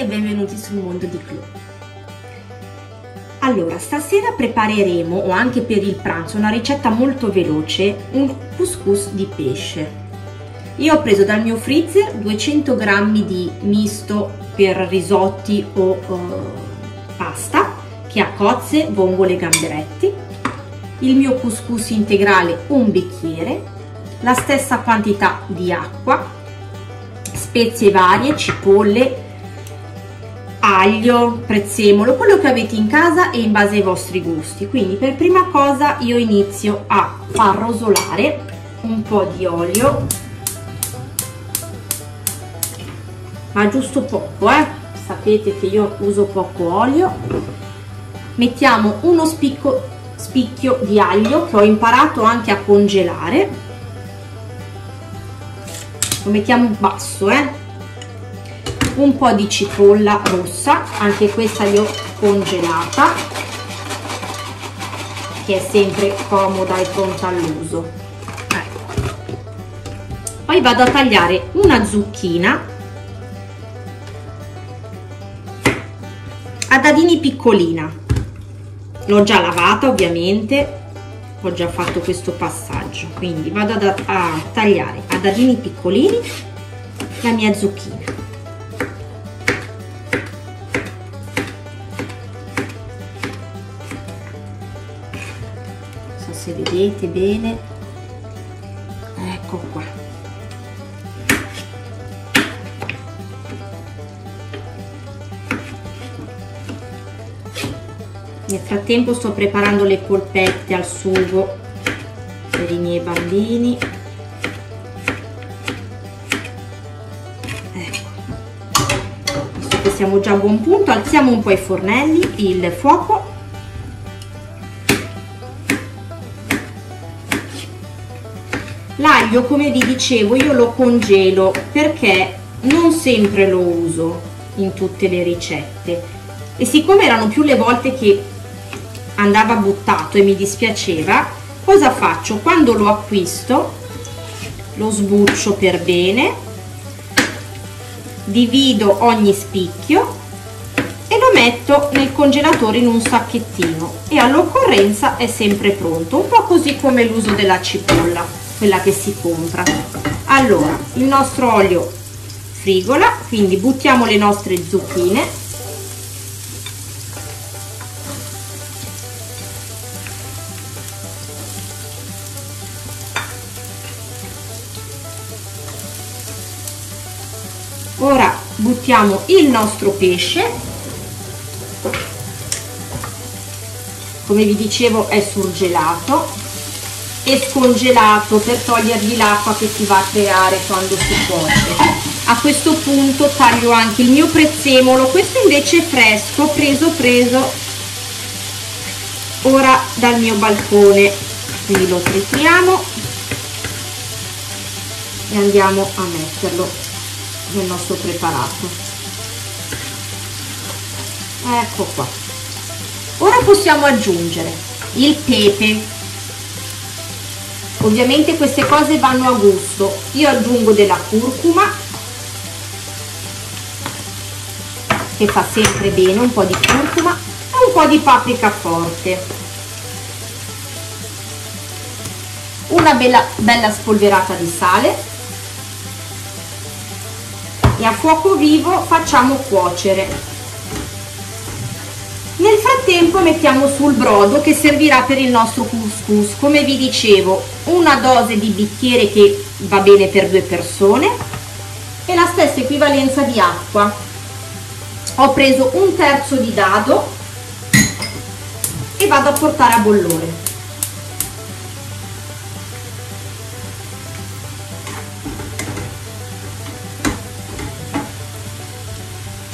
e benvenuti sul mondo di Klo. Allora, stasera prepareremo, o anche per il pranzo, una ricetta molto veloce, un couscous di pesce. Io ho preso dal mio freezer 200 g di misto per risotti o pasta, che ha cozze, vongole e gamberetti, il mio couscous integrale un bicchiere, la stessa quantità di acqua, spezie varie, cipolle, aglio, prezzemolo, quello che avete in casa e in base ai vostri gusti. Quindi per prima cosa io inizio a far rosolare un po' di olio, ma giusto poco, sapete che io uso poco olio. Mettiamo uno spicchio di aglio che ho imparato anche a congelare, lo mettiamo in basso, un po' di cipolla rossa, anche questa l'ho congelata, che è sempre comoda e pronta all'uso. Poi vado a tagliare una zucchina a dadini piccolina, l'ho già lavata ovviamente, ho già fatto questo passaggio, quindi vado a tagliare a dadini piccolini la mia zucchina. Non so se vedete bene, ecco qua. Nel frattempo sto preparando le polpette al sugo per i miei bambini. Ecco, visto che siamo già a buon punto, alziamo un po' i fornelli, il fuoco. L'aglio, come vi dicevo, io lo congelo perché non sempre lo uso in tutte le ricette. E siccome erano più le volte che andava buttato e mi dispiaceva, cosa faccio? Quando lo acquisto lo sbuccio per bene, divido ogni spicchio e lo metto nel congelatore in un sacchettino, e all'occorrenza è sempre pronto, un po' così come l'uso della cipolla, quella che si compra. Allora, il nostro olio frigola, quindi buttiamo le nostre zucchine. Ora buttiamo il nostro pesce, come vi dicevo è surgelato e scongelato per togliergli l'acqua che si va a creare quando si cuoce. A questo punto taglio anche il mio prezzemolo, questo invece è fresco, preso ora dal mio balcone, quindi lo tritriamo e andiamo a metterlo nel nostro preparato. Ecco qua. Ora possiamo aggiungere il pepe, ovviamente queste cose vanno a gusto, io aggiungo della curcuma che fa sempre bene, un po' di curcuma e un po' di paprika forte, una bella spolverata di sale, e a fuoco vivo facciamo cuocere. Nel frattempo mettiamo sul brodo che servirà per il nostro couscous, come vi dicevo una dose di bicchiere che va bene per due persone e la stessa equivalenza di acqua. Ho preso un terzo di dado e vado a portare a bollore.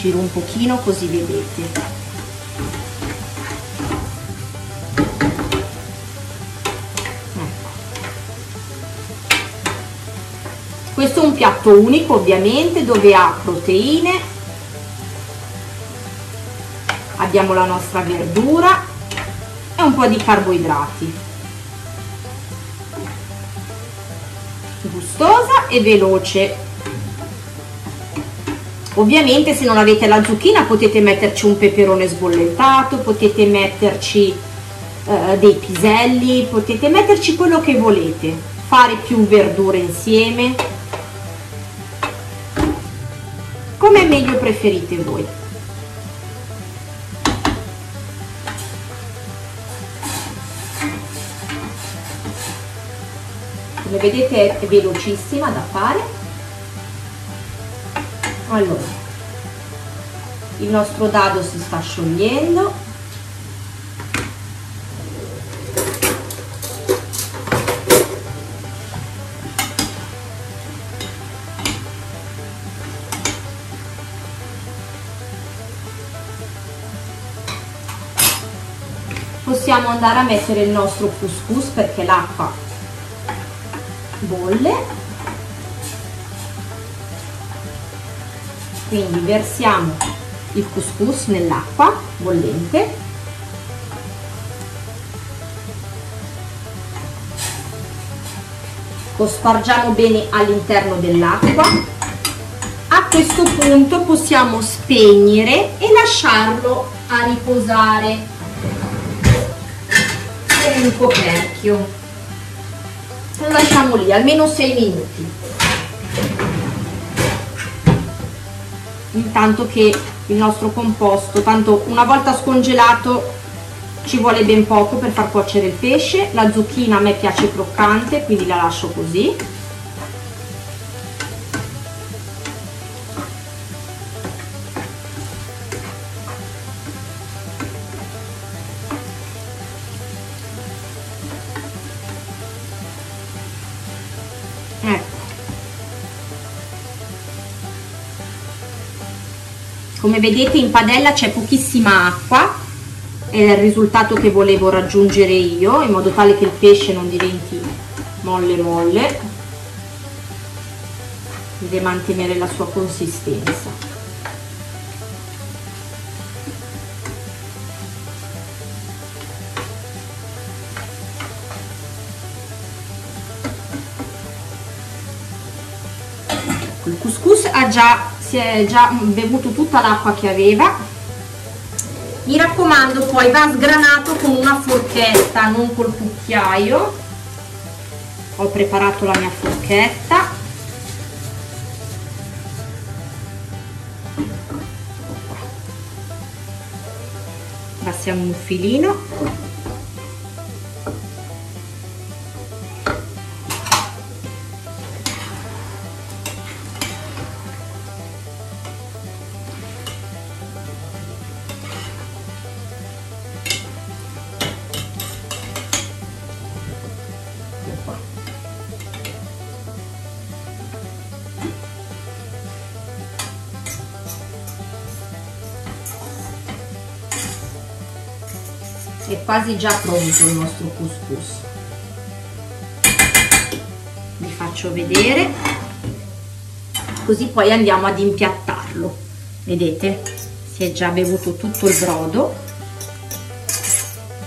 Giro un pochino così vedete. Ecco. Questo è un piatto unico ovviamente, dove ha proteine, abbiamo la nostra verdura e un po' di carboidrati. Gustosa e veloce. Ovviamente se non avete la zucchina potete metterci un peperone sbollentato, potete metterci dei piselli, potete metterci quello che volete, fare più verdure insieme, come meglio preferite voi. Come vedete è velocissima da fare. Allora, il nostro dado si sta sciogliendo, possiamo andare a mettere il nostro couscous perché l'acqua bolle. Quindi versiamo il couscous nell'acqua bollente, lo spargiamo bene all'interno dell'acqua. A questo punto possiamo spegnere e lasciarlo a riposare per un coperchio. Lo lasciamo lì almeno 6 minuti. Intanto che il nostro composto, tanto una volta scongelato ci vuole ben poco per far cuocere il pesce. La zucchina a me piace croccante, quindi la lascio così. Come vedete in padella c'è pochissima acqua, è il risultato che volevo raggiungere io, in modo tale che il pesce non diventi molle molle, deve mantenere la sua consistenza. Il couscous si è già bevuto tutta l'acqua che aveva. Mi raccomando, poi va sgranato con una forchetta, non col cucchiaio. Ho preparato la mia forchetta. Passiamo un filino. È quasi già pronto il nostro couscous, vi faccio vedere, così poi andiamo ad impiattarlo. Vedete, si è già bevuto tutto il brodo,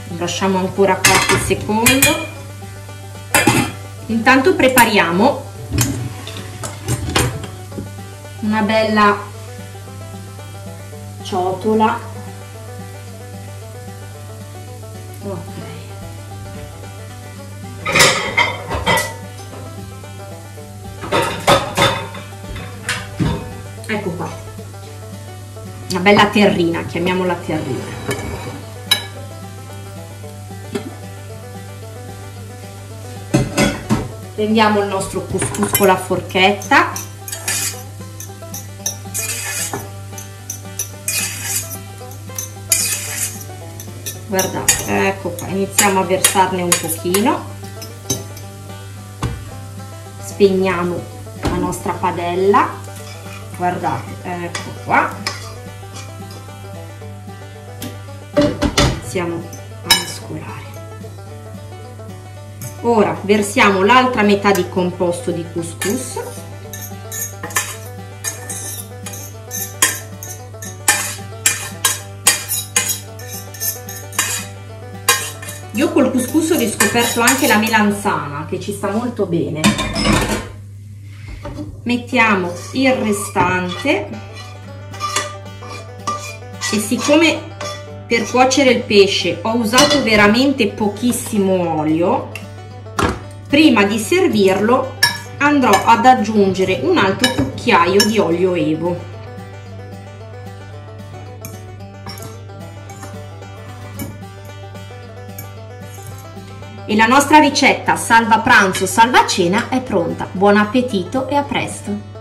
lo lasciamo ancora qualche secondo. Intanto prepariamo una bella ciotola. Ecco qua, una bella terrina, chiamiamola terrina. Prendiamo il nostro couscous con la forchetta, guardate, ecco qua, iniziamo a versarne un pochino, spegniamo la nostra padella. Guardate, ecco qua, iniziamo a mescolare. Ora versiamo l'altra metà di composto di couscous. Io col couscous ho riscoperto anche la melanzana, che ci sta molto bene. Mettiamo il restante e siccome per cuocere il pesce ho usato veramente pochissimo olio, prima di servirlo andrò ad aggiungere un altro cucchiaio di olio evo. E la nostra ricetta salva pranzo, salva cena è pronta. Buon appetito e a presto!